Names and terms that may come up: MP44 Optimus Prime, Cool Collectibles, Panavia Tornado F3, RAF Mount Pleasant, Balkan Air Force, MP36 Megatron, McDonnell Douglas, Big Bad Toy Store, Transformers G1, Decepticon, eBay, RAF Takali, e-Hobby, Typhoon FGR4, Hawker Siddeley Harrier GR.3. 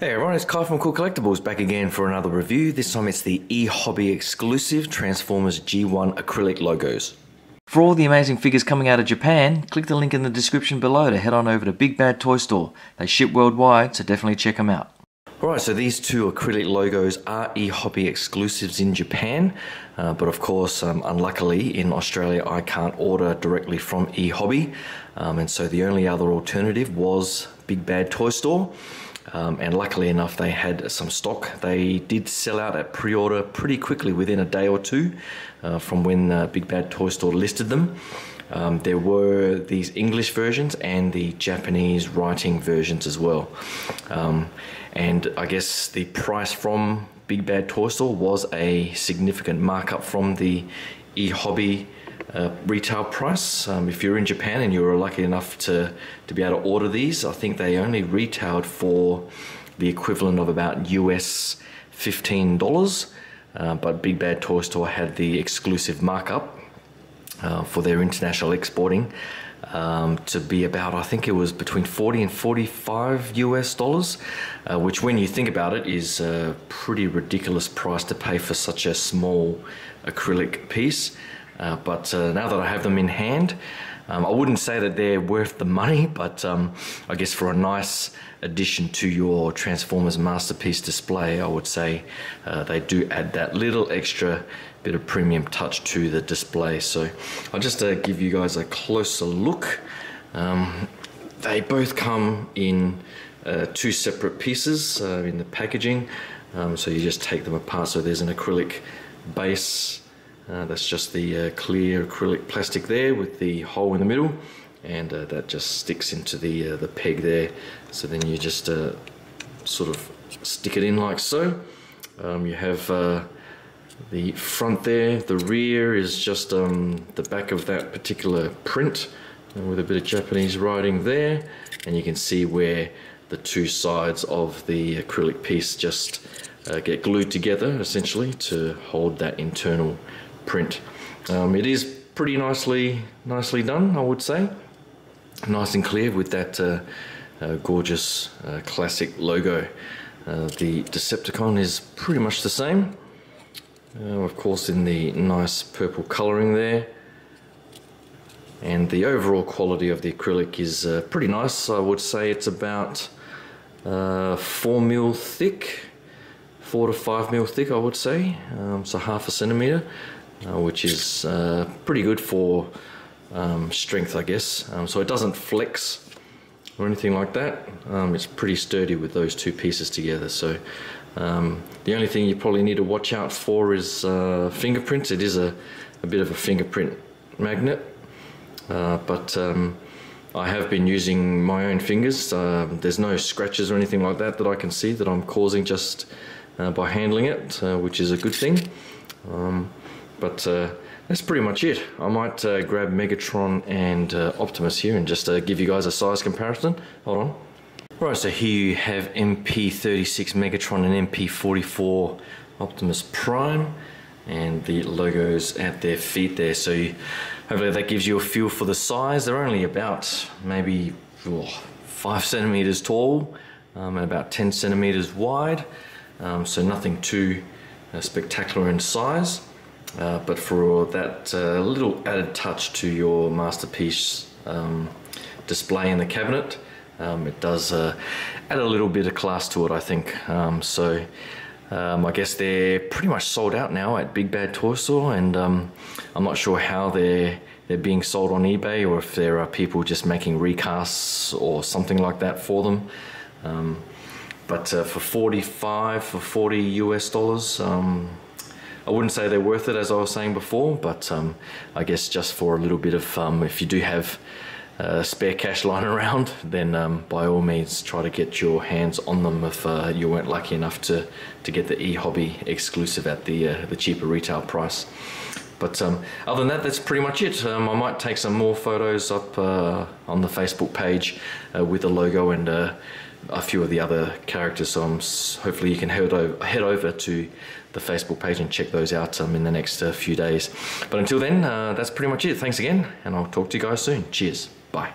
Hey everyone, it's Kai from Cool Collectibles back again for another review. This time it's the e-Hobby exclusive Transformers G1 acrylic logos. For all the amazing figures coming out of Japan, click the link in the description below to head on over to Big Bad Toy Store. They ship worldwide, so definitely check them out. Alright, so these two acrylic logos are e-Hobby exclusives in Japan, but of course, unluckily, in Australia I can't order directly from e-Hobby, and so the only other alternative was Big Bad Toy Store. And luckily enough they had some stock. They did sell out at pre-order pretty quickly within a day or two from when Big Bad Toy Store listed them. There were these English versions and the Japanese writing versions as well. And I guess the price from Big Bad Toy Store was a significant markup from the e-Hobby retail price. If you're in Japan and you were lucky enough to be able to order these, I think they only retailed for the equivalent of about US $15, but Big Bad Toy Store had the exclusive markup for their international exporting to be about, I think it was between 40 and 45 US dollars, which when you think about it is a pretty ridiculous price to pay for such a small acrylic piece. But now that I have them in hand, I wouldn't say that they're worth the money, but I guess for a nice addition to your Transformers masterpiece display, I would say they do add that little extra bit of premium touch to the display. So I'll just give you guys a closer look. They both come in two separate pieces in the packaging. So you just take them apart. So there's an acrylic base. That's just the clear acrylic plastic there with the hole in the middle, and that just sticks into the peg there. So then you just sort of stick it in like so. You have the front there. The rear is just the back of that particular print, and with a bit of Japanese writing there, and you can see where the two sides of the acrylic piece just get glued together essentially to hold that internal print. It is pretty nicely done, I would say. Nice and clear with that gorgeous classic logo. The Decepticon is pretty much the same. Of course, in the nice purple colouring there. And the overall quality of the acrylic is pretty nice. I would say it's about 4mm thick, 4 to 5mm thick, I would say. So half a centimetre. Which is pretty good for strength, I guess. So it doesn't flex or anything like that. It's pretty sturdy with those two pieces together. So the only thing you probably need to watch out for is fingerprints. It is a bit of a fingerprint magnet, but I have been using my own fingers. There's no scratches or anything like that that I can see that I'm causing just by handling it, which is a good thing. But that's pretty much it. I might grab Megatron and Optimus here and just give you guys a size comparison. Hold on. Right, so here you have MP36 Megatron and MP44 Optimus Prime, and the logo's at their feet there. So hopefully that gives you a feel for the size. They're only about maybe 5 centimeters tall and about 10 centimeters wide. So nothing too spectacular in size. But for that little added touch to your masterpiece display in the cabinet, it does add a little bit of class to it, I think. I guess they're pretty much sold out now at Big Bad Toy Store, and I'm not sure how they're being sold on eBay, or if there are people just making recasts or something like that for them. But for $40 US dollars, I wouldn't say they're worth it, as I was saying before, but I guess just for a little bit of if you do have spare cash lying around, then by all means try to get your hands on them if you weren't lucky enough to get the e-Hobby exclusive at the cheaper retail price. But other than that, that's pretty much it. I might take some more photos up on the Facebook page with the logo and a few of the other characters, so hopefully you can head over to the Facebook page and check those out in the next few days. But until then, that's pretty much it. Thanks again, and I'll talk to you guys soon. Cheers. Bye.